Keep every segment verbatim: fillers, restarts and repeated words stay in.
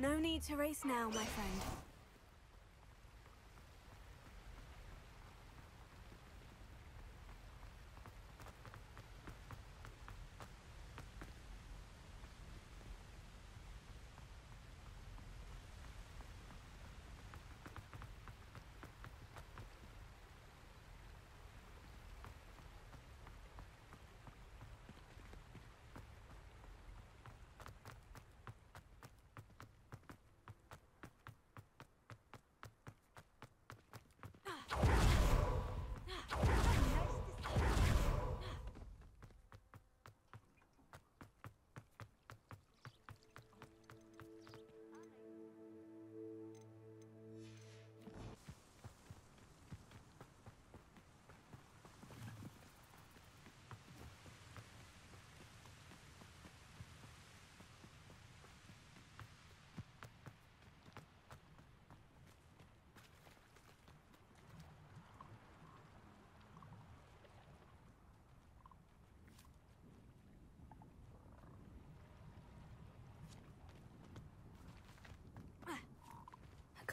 No need to race now, my friend.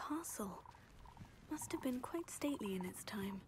Castle must have been quite stately in its time.